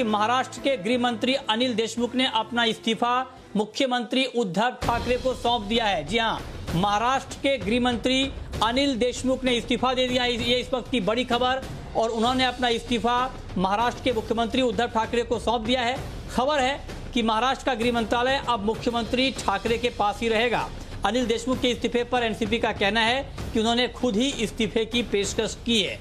महाराष्ट्र के गृह मंत्री अनिल देशमुख ने अपना इस्तीफा मुख्यमंत्री उद्धव ठाकरे को सौंप दिया है। जी हां, महाराष्ट्र के गृह मंत्री अनिल देशमुख ने इस्तीफा दे दिया है, ये इस वक्त की बड़ी खबर। और उन्होंने अपना इस्तीफा महाराष्ट्र के मुख्यमंत्री उद्धव ठाकरे को सौंप दिया है। खबर है कि महाराष्ट्र का गृह मंत्रालय अब मुख्यमंत्री ठाकरे के पास ही रहेगा। अनिल देशमुख के इस्तीफे पर एनसीपी का कहना है कि उन्होंने खुद ही इस्तीफे की पेशकश की है।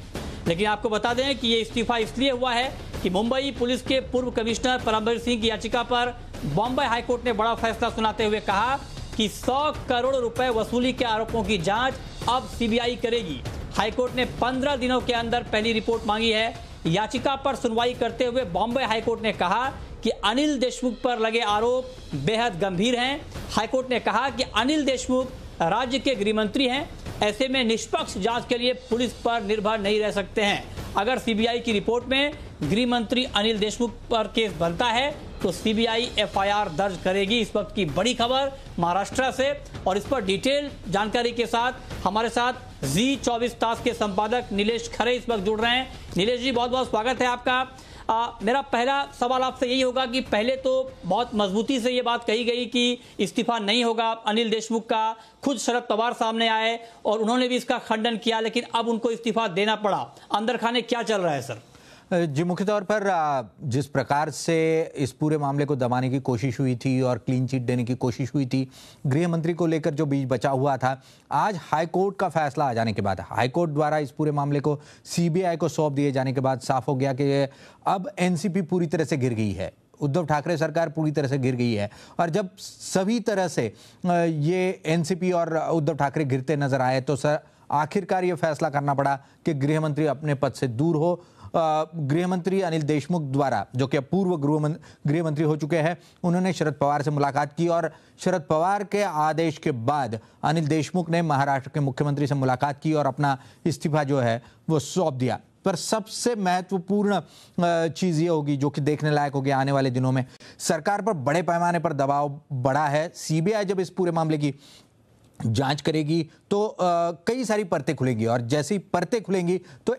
लेकिन आपको बता दें कि ये इस्तीफा इसलिए हुआ है कि मुंबई पुलिस के पूर्व कमिश्नर परमवीर सिंह की याचिका पर बॉम्बे हाई कोर्ट ने बड़ा फैसला सुनाते हुए कहा कि 100 करोड़ रुपए वसूली के आरोपों की जांच अब सीबीआई करेगी। हाई कोर्ट ने 15 दिनों के अंदर पहली रिपोर्ट मांगी है। याचिका पर सुनवाई करते हुए बॉम्बे हाई कोर्ट ने कहा कि अनिल देशमुख पर लगे आरोप बेहद गंभीर हैं। हाईकोर्ट ने कहा कि अनिल देशमुख राज्य के गृह मंत्री हैं, ऐसे में निष्पक्ष जांच के लिए पुलिस पर निर्भर नहीं रह सकते हैं। अगर सीबीआई की रिपोर्ट में गृह मंत्री अनिल देशमुख पर केस बनता है तो सीबीआई एफआईआर दर्ज करेगी। इस वक्त की बड़ी खबर महाराष्ट्र से, और इस पर डिटेल जानकारी के साथ हमारे साथ जी 24 तास के संपादक नीलेश खरे इस वक्त जुड़ रहे हैं। नीलेश जी, बहुत बहुत स्वागत है आपका। मेरा पहला सवाल आपसे यही होगा कि पहले तो बहुत मजबूती से ये बात कही गई कि इस्तीफा नहीं होगा अनिल देशमुख का। खुद शरद पवार सामने आए और उन्होंने भी इसका खंडन किया, लेकिन अब उनको इस्तीफा देना पड़ा। अंदर खाने क्या चल रहा है सर? जी, मुख्य तौर पर जिस प्रकार से इस पूरे मामले को दबाने की कोशिश हुई थी और क्लीन चिट देने की कोशिश हुई थी, गृह मंत्री को लेकर जो बीच बचा हुआ था, आज हाईकोर्ट का फैसला आ जाने के बाद, हाईकोर्ट द्वारा इस पूरे मामले को सीबीआई को सौंप दिए जाने के बाद साफ हो गया कि अब एनसीपी पूरी तरह से गिर गई है, उद्धव ठाकरे सरकार पूरी तरह से गिर गई है। और जब सभी तरह से ये एनसीपी और उद्धव ठाकरे गिरते नजर आए तो सर आखिरकार ये फैसला करना पड़ा कि गृह मंत्री अपने पद से दूर हो। गृह मंत्री अनिल देशमुख द्वारा, जो कि पूर्व गृह मंत्री हो चुके हैं, उन्होंने शरद पवार से मुलाकात की और शरद पवार के आदेश के बाद अनिल देशमुख ने महाराष्ट्र के मुख्यमंत्री से मुलाकात की और अपना इस्तीफा जो है वो सौंप दिया। पर सबसे महत्वपूर्ण चीज़ ये होगी जो कि देखने लायक होगी आने वाले दिनों में, सरकार पर बड़े पैमाने पर दबाव बढ़ा है। सीबीआई जब इस पूरे मामले की जांच करेगी तो कई सारी परतें खुलेंगी, और जैसे ही परतें खुलेंगी तो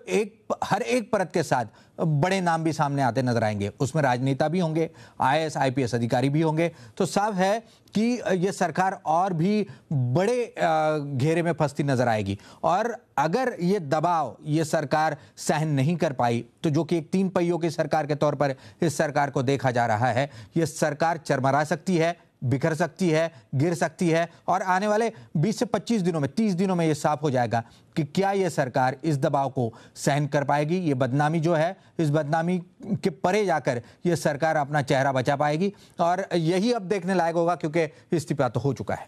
हर एक परत के साथ बड़े नाम भी सामने आते नजर आएंगे। उसमें राजनेता भी होंगे, आईएएस आईपीएस अधिकारी भी होंगे। तो साफ है कि ये सरकार और भी बड़े घेरे में फंसती नजर आएगी। और अगर ये दबाव ये सरकार सहन नहीं कर पाई तो, जो कि एक 3 पहियों की सरकार के तौर पर इस सरकार को देखा जा रहा है, ये सरकार चरमरा सकती है, बिखर सकती है, गिर सकती है। और आने वाले 20 से 25 दिनों में, 30 दिनों में ये साफ हो जाएगा कि क्या ये सरकार इस दबाव को सहन कर पाएगी, ये बदनामी जो है, इस बदनामी के परे जाकर ये सरकार अपना चेहरा बचा पाएगी। और यही अब देखने लायक होगा, क्योंकि इस्तीफा तो हो चुका है।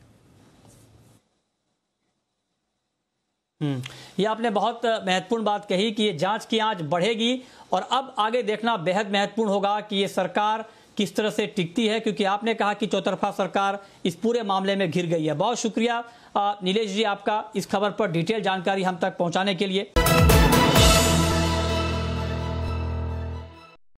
ये आपने बहुत महत्वपूर्ण बात कही कि ये जांच की आंच बढ़ेगी और अब आगे देखना बेहद महत्वपूर्ण होगा कि ये सरकार किस तरह से टिकती है, क्योंकि आपने कहा कि चौतरफा सरकार इस पूरे मामले में घिर गई है। बहुत शुक्रिया नीलेश जी आपका इस खबर पर डिटेल जानकारी हम तक पहुंचाने के लिए।